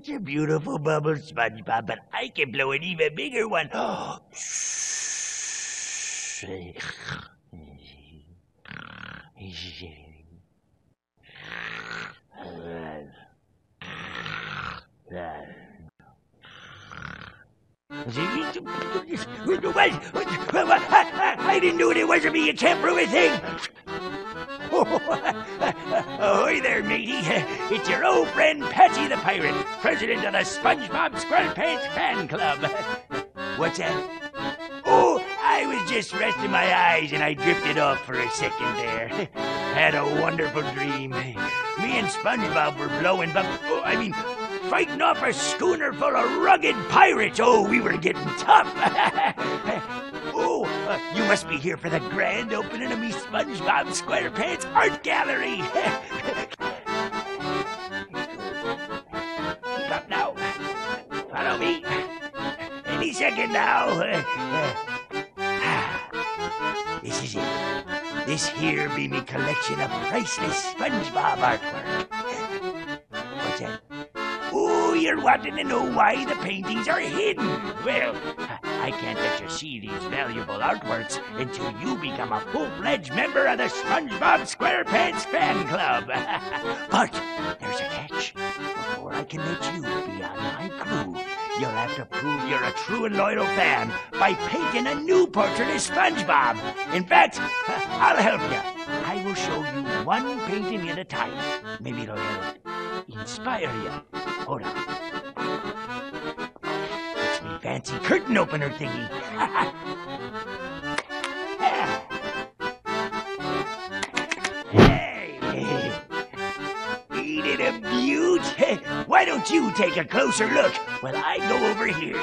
It's a beautiful bubble, SpongeBob, but I can blow an even bigger one. I didn't know it wasn't me. You can't prove a thing. Ahoy there, matey. It's your old friend Patsy the Pirate, president of the SpongeBob SquarePants fan club. What's that? Oh, I was just resting my eyes and I drifted off for a second there. Had a wonderful dream. Me and SpongeBob were fighting off a schooner full of rugged pirates. Oh, we were getting tough. You must be here for the grand opening of me SpongeBob SquarePants Art Gallery. Keep up now. Follow me. Any second now. This is it. This here be me collection of priceless SpongeBob artwork. What's that? Oh, you're wanting to know why the paintings are hidden. Well, I can't let you see these valuable artworks until you become a full-fledged member of the SpongeBob SquarePants fan club. But there's a catch. Before I can let you be on my crew, you'll have to prove you're a true and loyal fan by painting a new portrait of SpongeBob. In fact, I'll help you. I will show you one painting at a time. Maybe it'll help inspire you. Hold on. Fancy curtain opener thingy. Hey, ain't it a beaut? Hey, why don't you take a closer look while I go over here?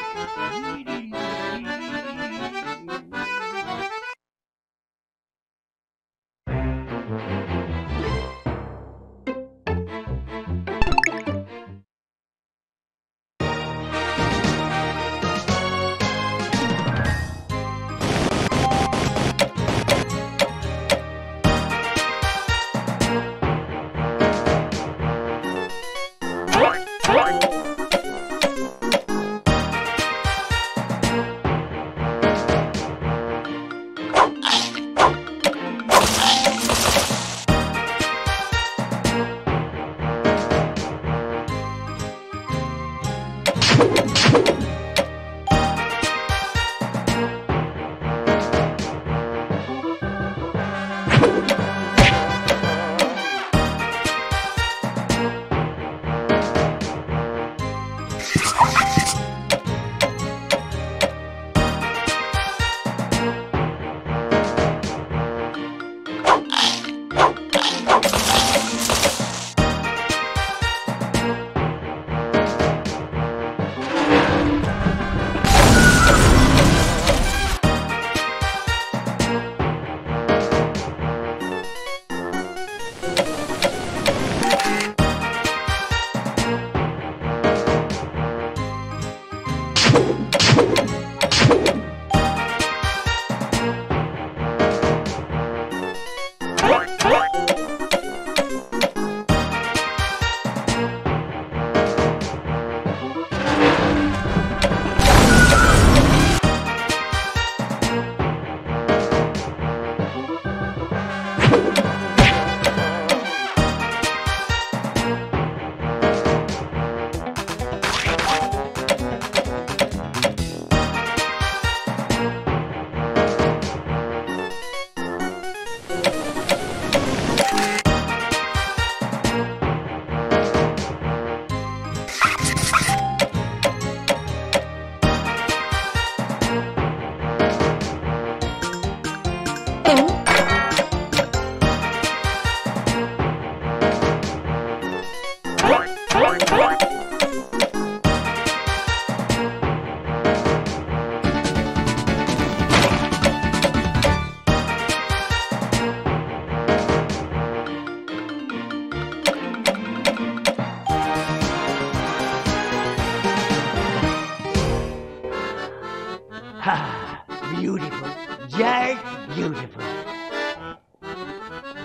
Ha! Beautiful, just beautiful.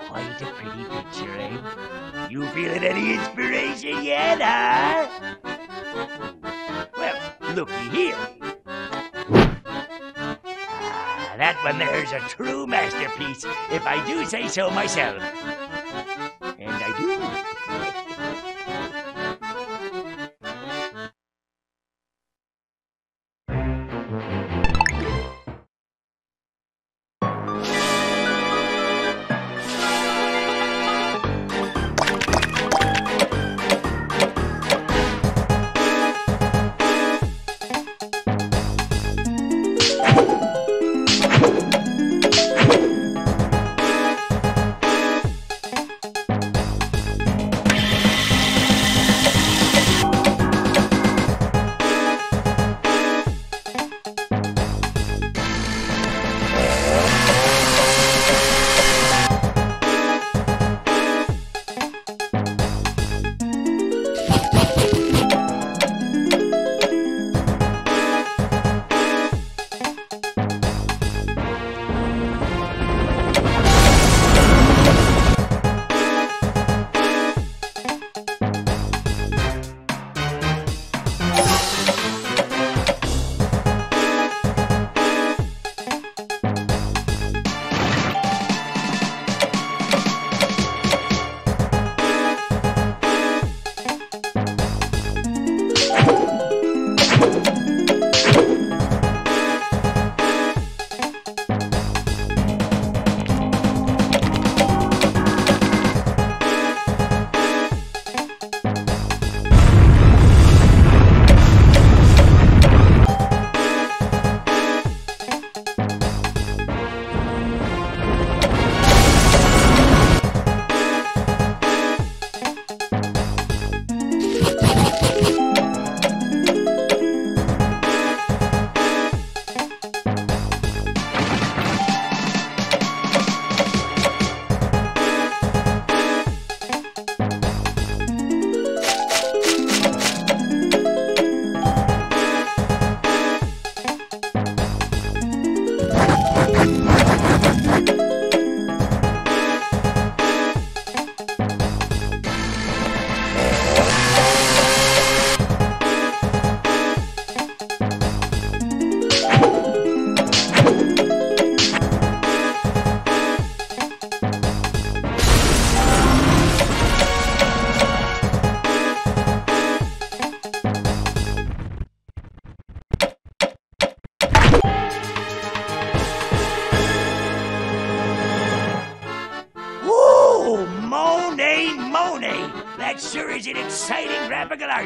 Quite a pretty picture, eh? You feeling any inspiration yet, huh? Well, looky here. Ah, that one there's a true masterpiece, if I do say so myself. And I do.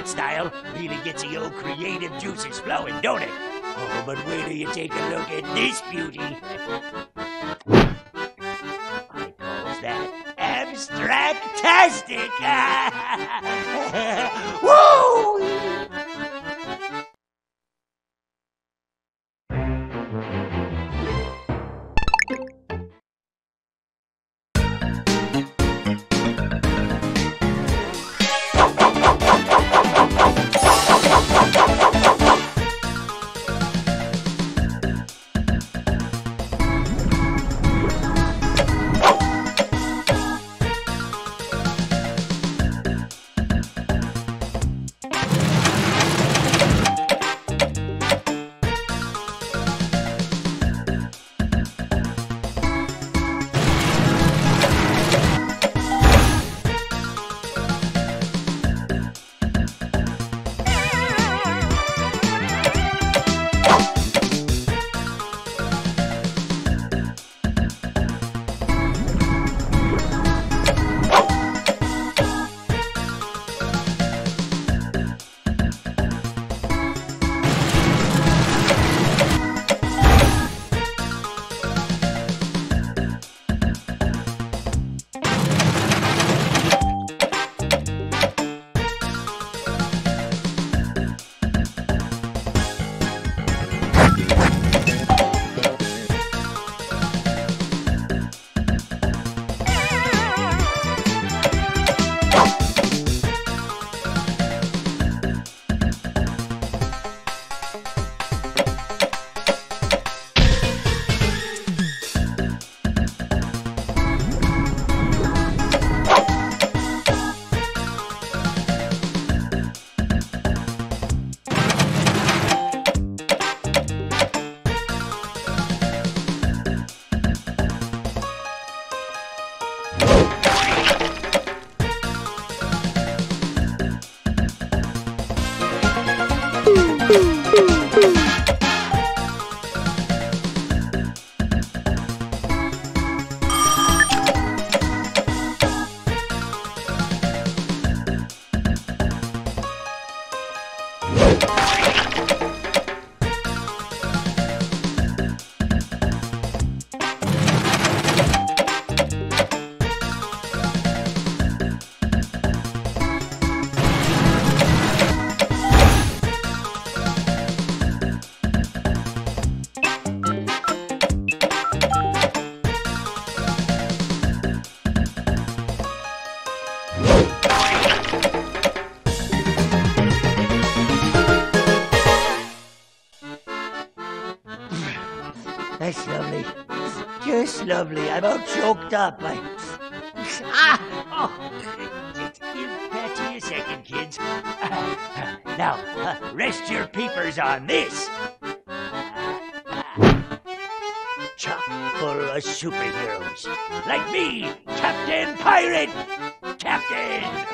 Style really gets the old creative juices flowing, don't it? Oh, but wait till you take a look at this beauty. I calls that abstract-tastic. Woo! That's lovely. Just lovely. I'm all choked up. Just give Patsy a second, kids. Now, rest your peepers on this. Chock full of superheroes. Like me, Captain Pirate! Captain!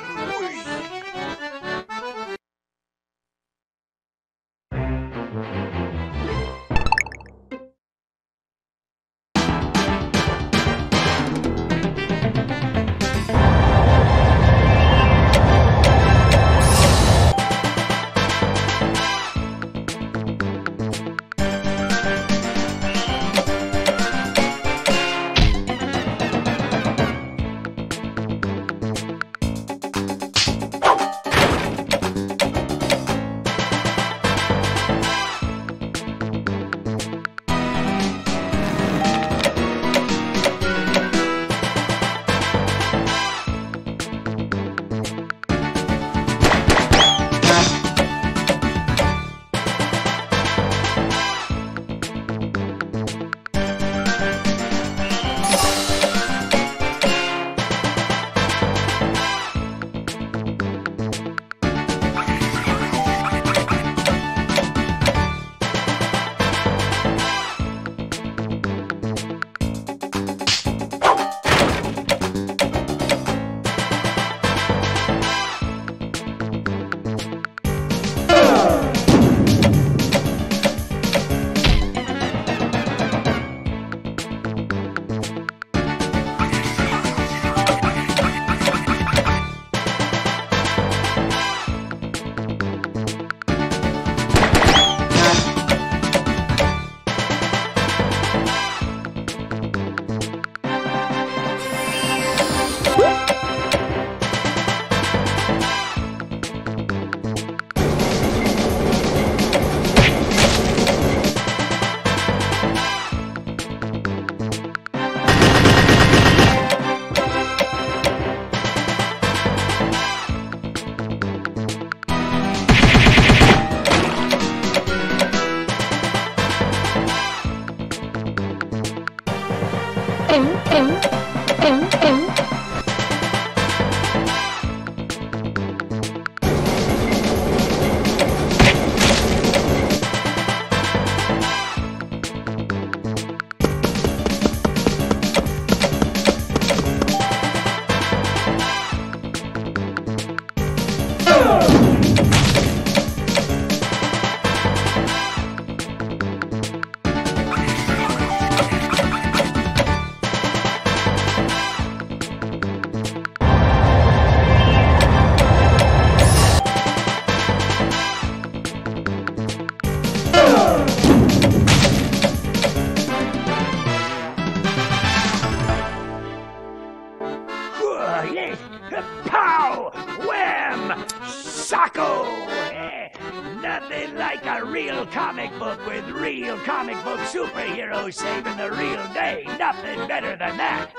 Saving the real day, nothing better than that.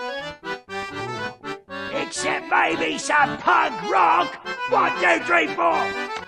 Except maybe some punk rock. 1, 2, 3, 4.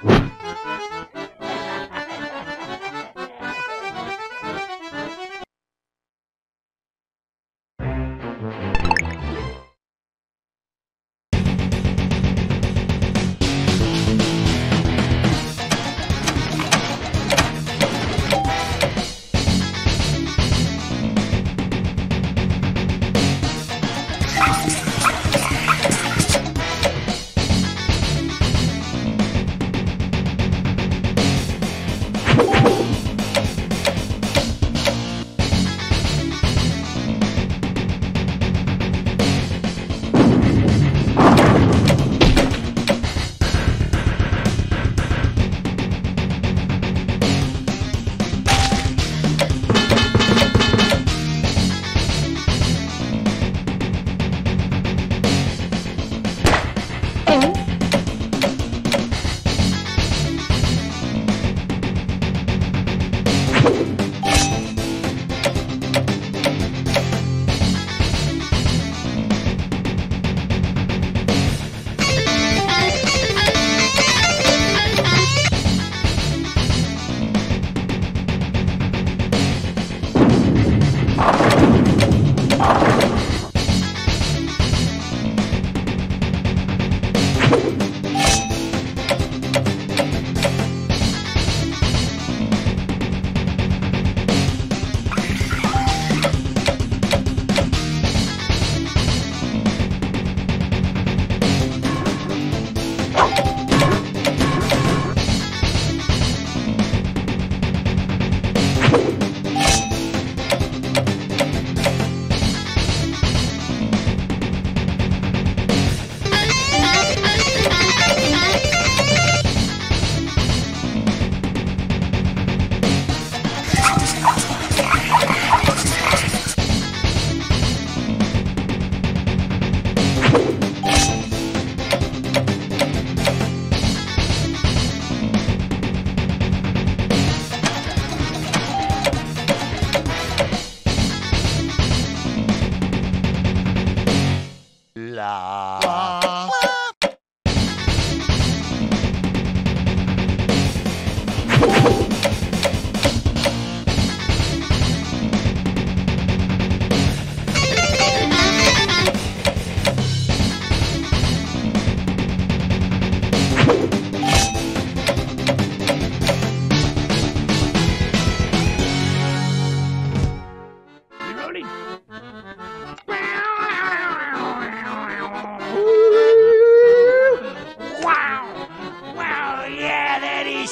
Wah. Wah.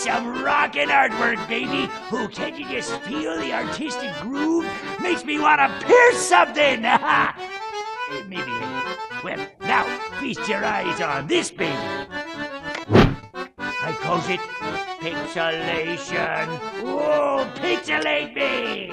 Some rockin' artwork, baby. Who can't you just feel the artistic groove? Makes me want to pierce something. Maybe. Well, now feast your eyes on this, baby. I calls it pixelation. Whoa, pixelate me!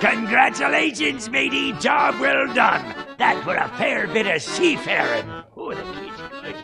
Congratulations, matey! Job well done! That were a fair bit of seafaring! Oh, the kid's good.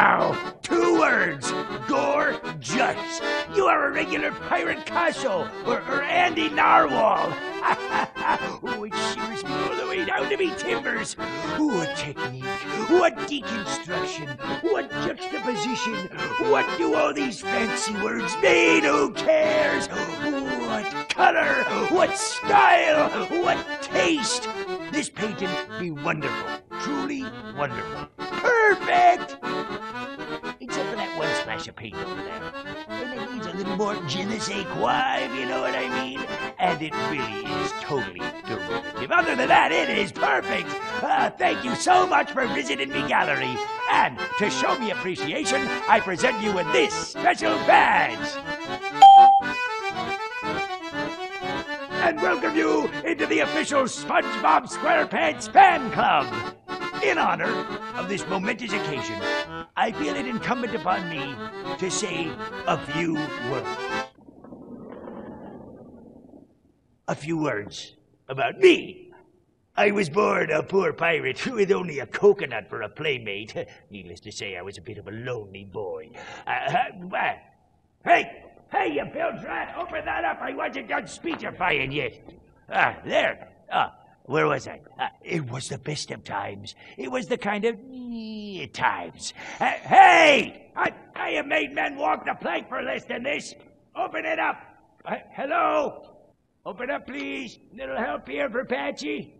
Wow! 2 words! Gorgeous! You are a regular pirate castle or Andy Narwhal! Oh, it shivers me all the way down to me timbers! What technique! What deconstruction! What juxtaposition! What do all these fancy words mean? Who cares? What color! What style! What taste! This painting be wonderful. Truly wonderful. Perfect! Except for that one splash of paint over there. And it needs a little more je ne sais quoi, if you know what I mean. And it really is totally derivative. Other than that, it is perfect! Thank you so much for visiting me gallery. And to show me appreciation, I present you with this special badge. And welcome you into the official SpongeBob SquarePants Fan Club! In honor of this momentous occasion, I feel it incumbent upon me to say a few words. A few words about me. I was born a poor pirate with only a coconut for a playmate. Needless to say, I was a bit of a lonely boy. Hey! Hey, you bilge rat, open that up. I wasn't done speechifying yet. There. Where was I? It was the best of times. It was the kind of times. Hey! I have made men walk the plank for less than this. Open it up. Hello? Open up, please. Little help here for Patsy.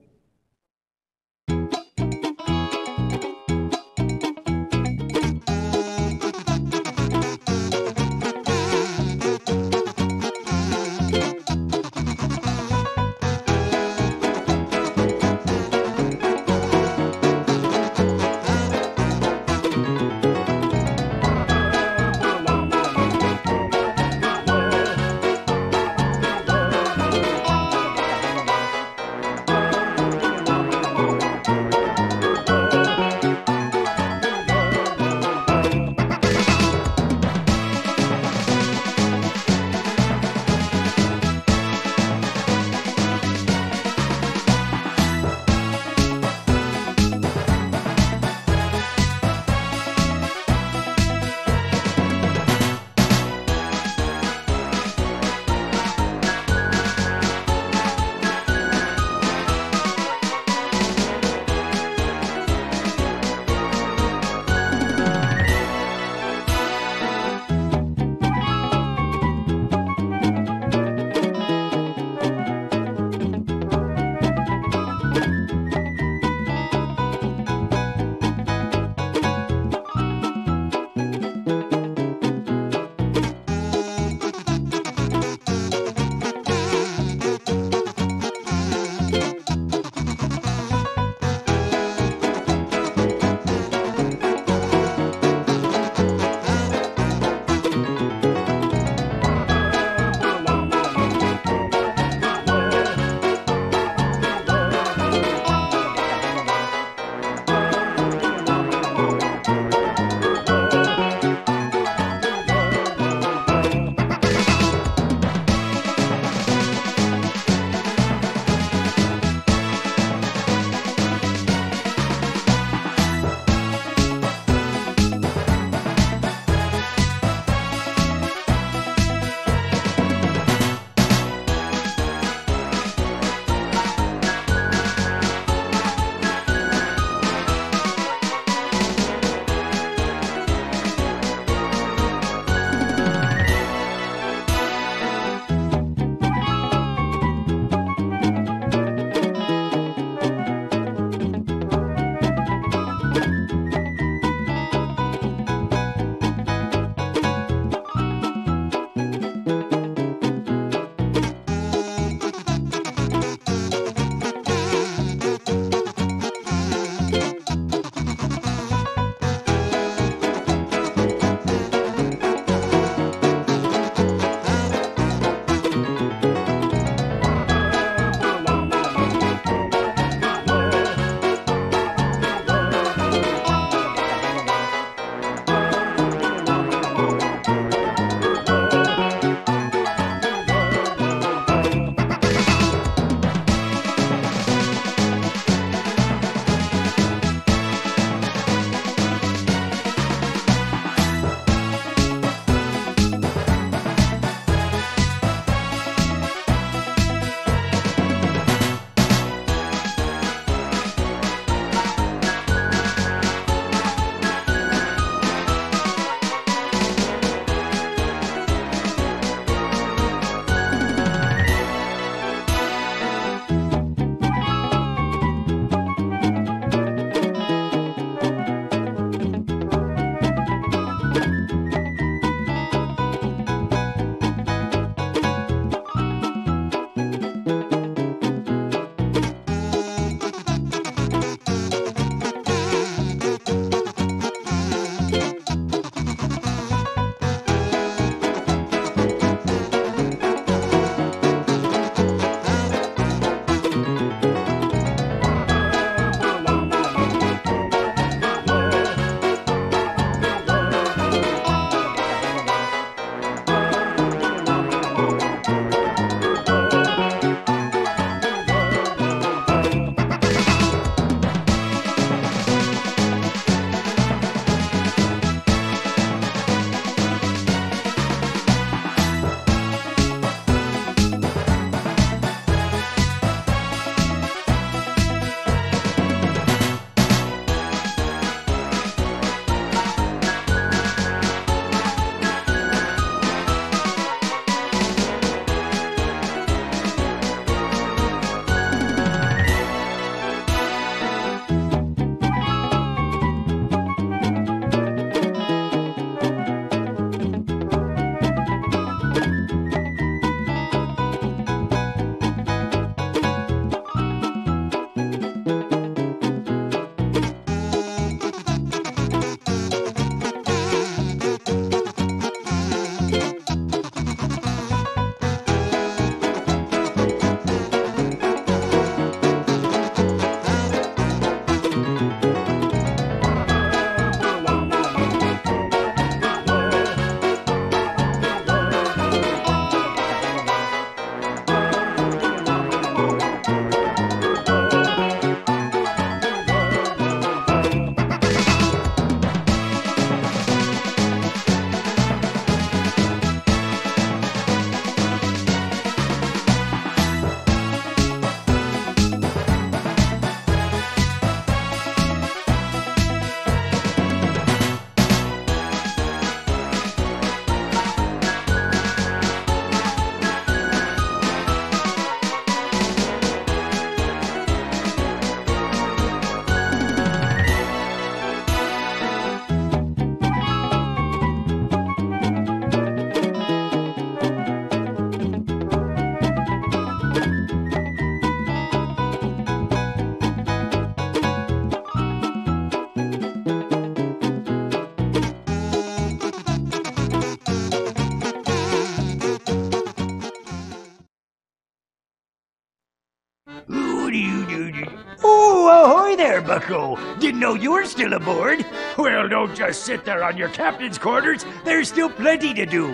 Ahoy there, bucko! Didn't know you were still aboard. Well, don't just sit there on your captain's quarters. There's still plenty to do.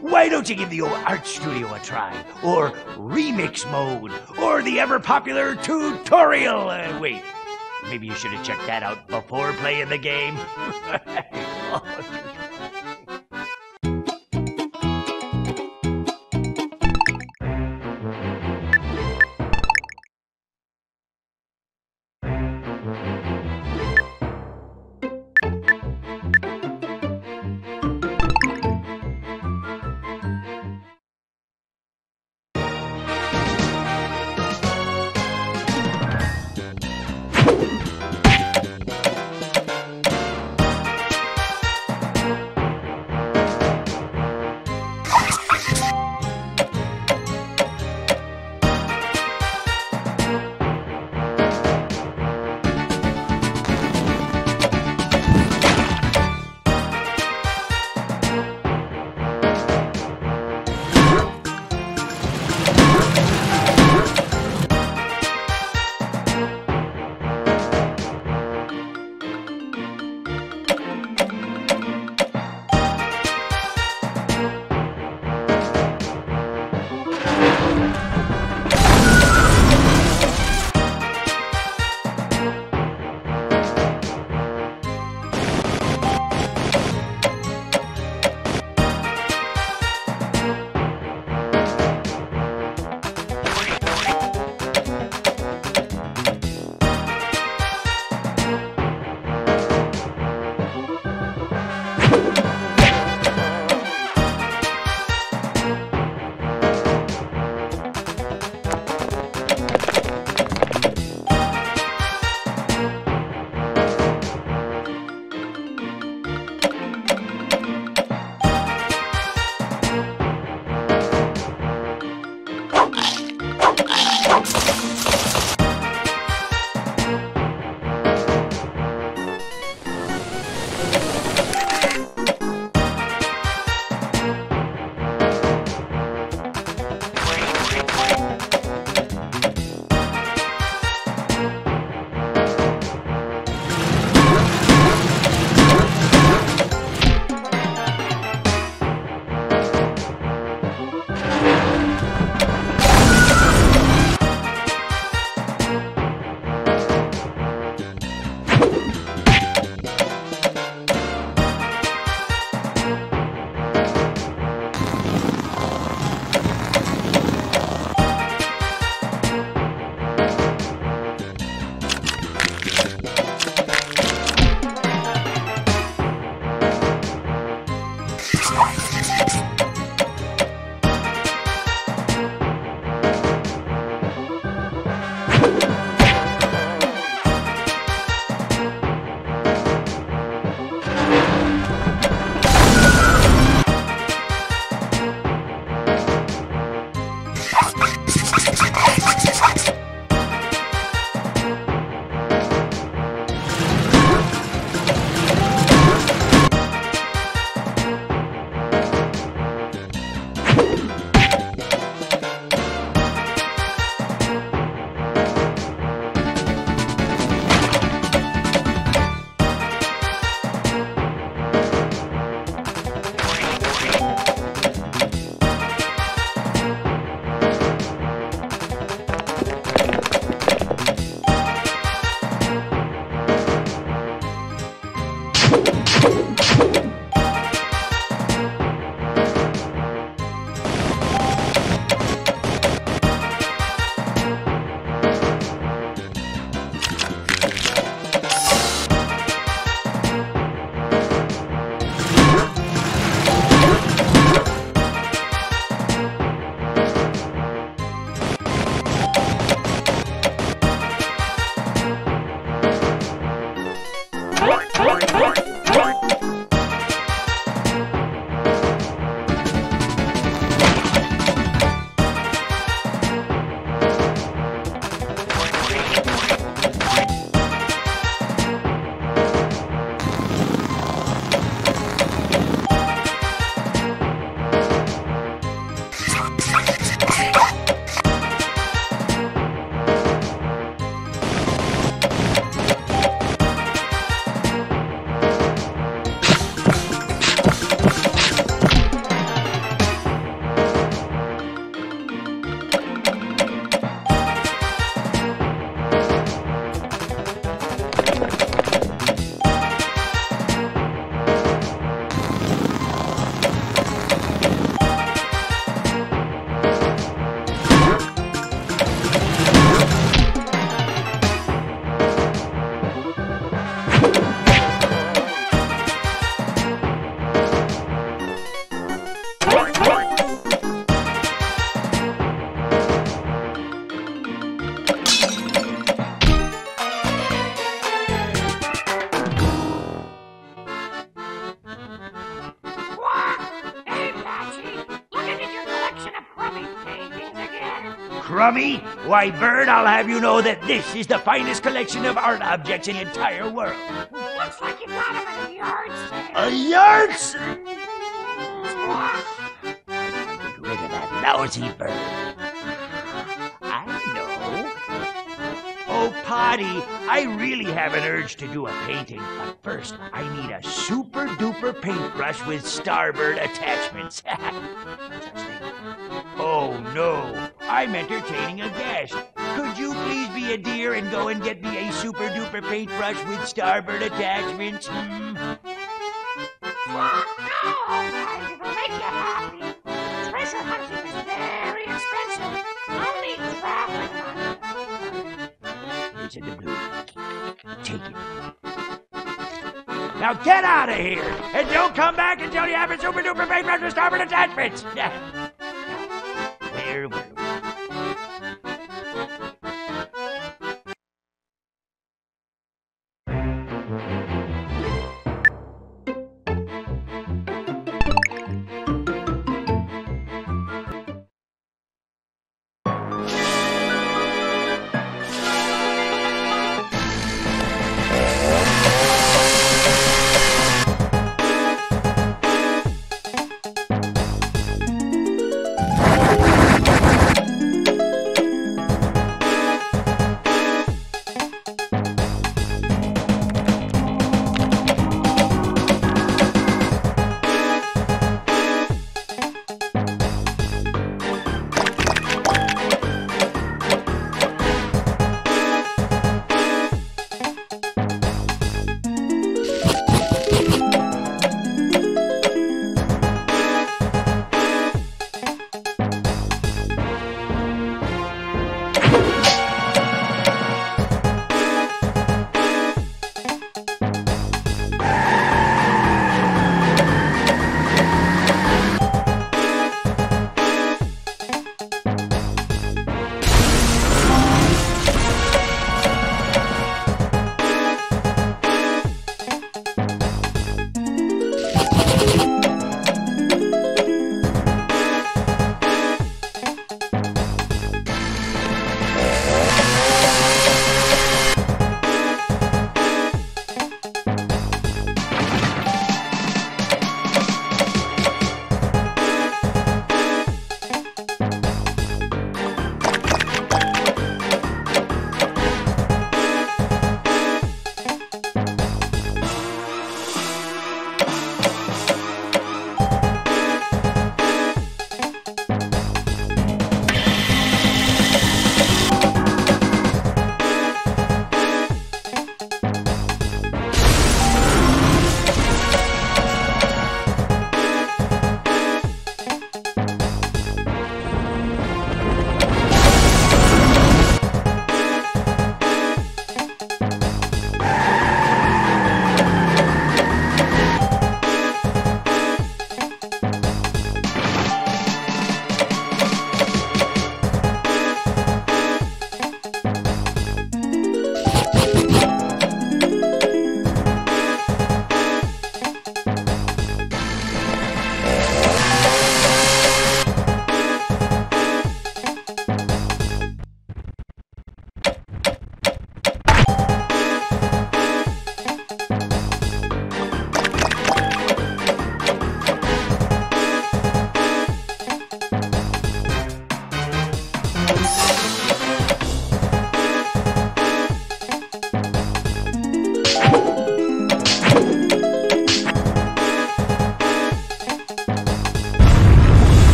Why don't you give the old art studio a try? Or remix mode? Or the ever-popular tutorial? Wait, maybe you should have checked that out before playing the game. Rummy? Why, Bird, I'll have you know that this is the finest collection of art objects in the entire world. Looks like you got him in a yardstick. A yardstick? Get rid of that lousy bird. I know. Oh, Potty, I really have an urge to do a painting, but first I need a super-duper paintbrush with starboard attachments. Oh, no. I'm entertaining a guest. Could you please be a dear and go and get me a super-duper paintbrush with starboard attachments? Well, no! I will make you happy. Treasure hunting is very expensive. Only traveling money. It's in the blue. Take it. Now get out of here! And don't come back until you have a super-duper paintbrush with starboard attachments!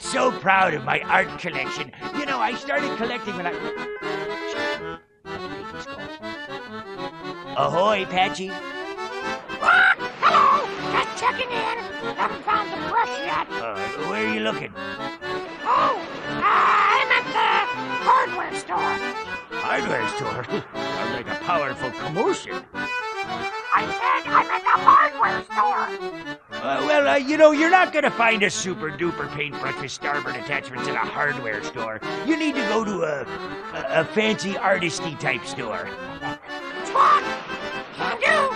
I'm so proud of my art collection. You know, I started collecting when I... Ahoy, Patsy. Ah, hello! Just checking in. Haven't found the brush yet. Where are you looking? Oh, I'm at the hardware store. Hardware store? Sounds like a powerful commotion. I said I'm at the hardware store. You know, you're not going to find a super-duper paintbrush with starboard attachments at a hardware store. You need to go to a fancy artisty type store. Swan! Can do!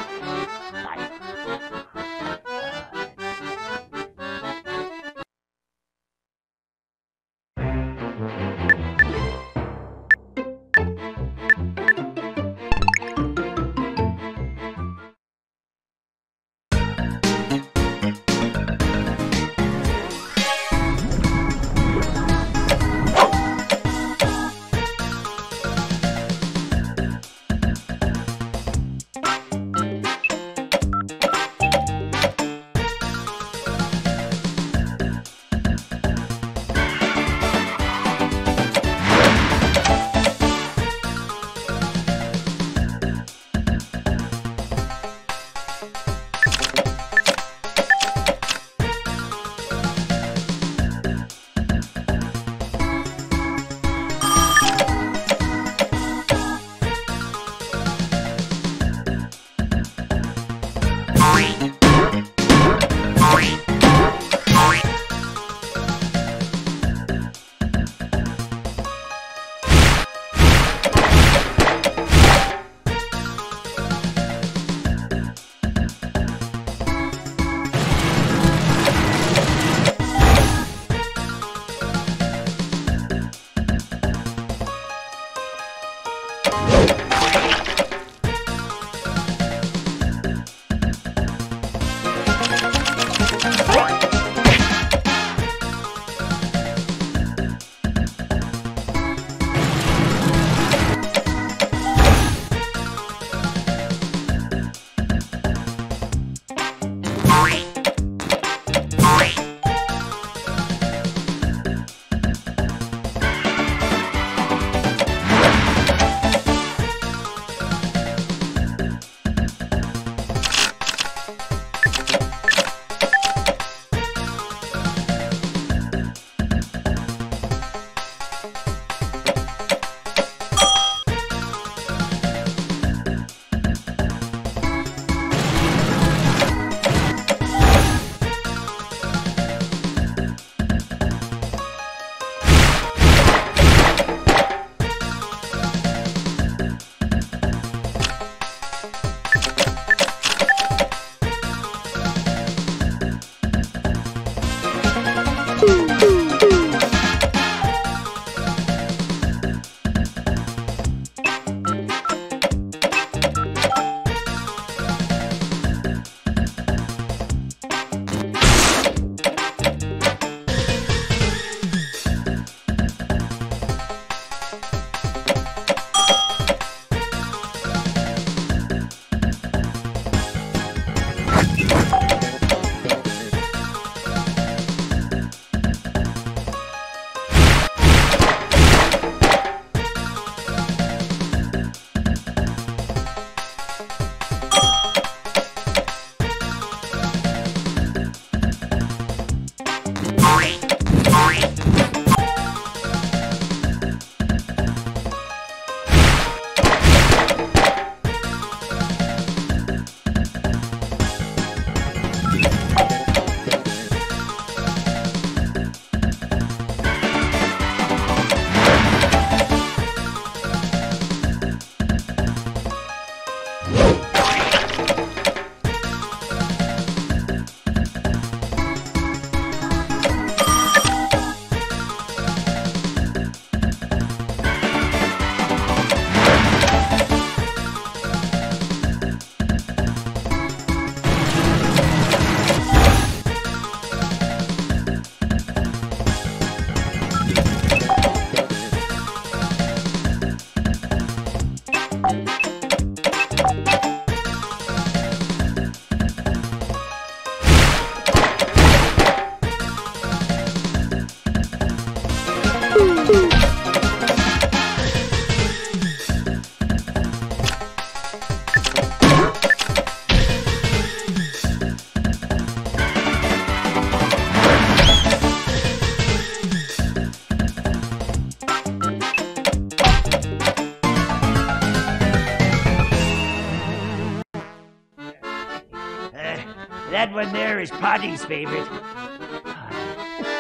That one there is Potty's favorite.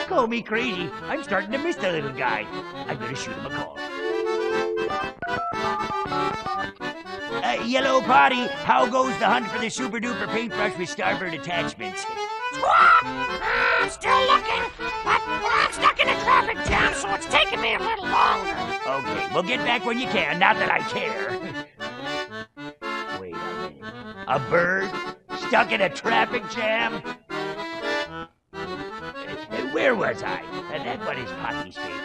Call me crazy. I'm starting to miss the little guy. I'm gonna shoot him a call. Yellow Potty, how goes the hunt for the super duper paintbrush with starboard attachments? I'm still looking, but I'm stuck in a traffic jam, so it's taking me a little longer. Okay, well, get back when you can, not that I care. Wait a minute. A bird stuck in a traffic jam? Where was I? That one is Potty's favorite.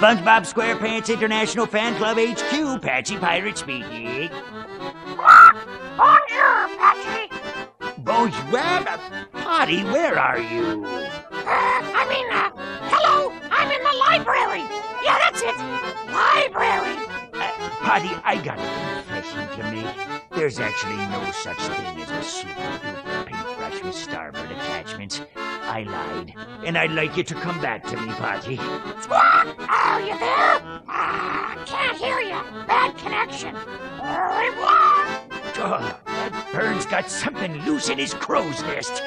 SpongeBob SquarePants International Fan Club HQ, Patsy Pirate speaking. Bonjour, Patsy. Bonjour, Potty, where are you? Hello, I'm in the library. Yeah, that's it, library. Potty, I got a confession to make. There's actually no such thing as a super-duper paintbrush with starboard attachments. I lied, and I'd like you to come back to me, Potty. Squawk! Are you there? Can't hear you. Bad connection. That bird's got something loose in his crow's nest.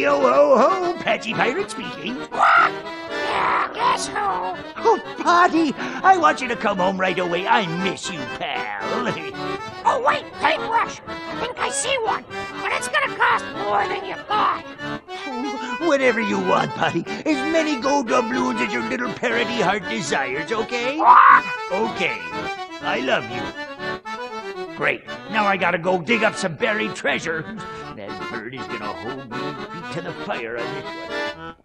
Yo-ho-ho, Patsy Pirate speaking. What? Yeah, guess who? Oh, Potty, I want you to come home right away. I miss you, pal. Oh, wait, paintbrush. I think I see one, but it's gonna cost more than you thought. Whatever you want, Potty. As many gold doubloons as your little parody heart desires, okay? What? Okay. I love you. Great. Now I gotta go dig up some buried treasure. That bird is gonna hold me to the fire on this one.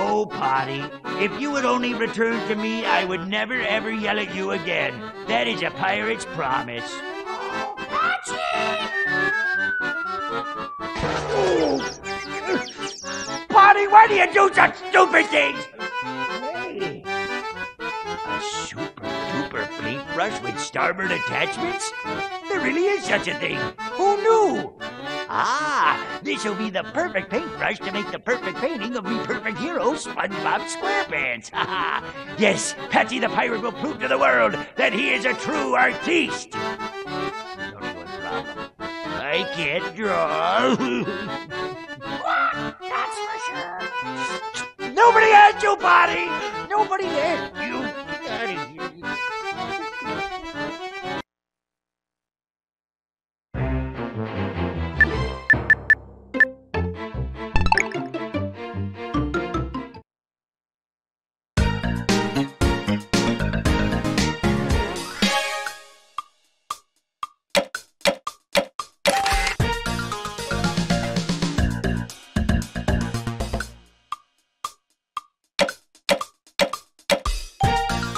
Oh, Potty, if you would only return to me, I would never ever yell at you again. That is a pirate's promise. Oh, Patsy! Potty, why do you do such stupid things? Hey. A super-duper paintbrush with starboard attachments? There really is such a thing. Who knew? Ah, this'll be the perfect paintbrush to make the perfect painting of me perfect hero, SpongeBob SquarePants. Yes, Patsy the Pirate will prove to the world that he is a true artiste. Only one problem. I can't draw. That's for sure. Nobody asked you, Potty. Nobody asked you. Get out of here.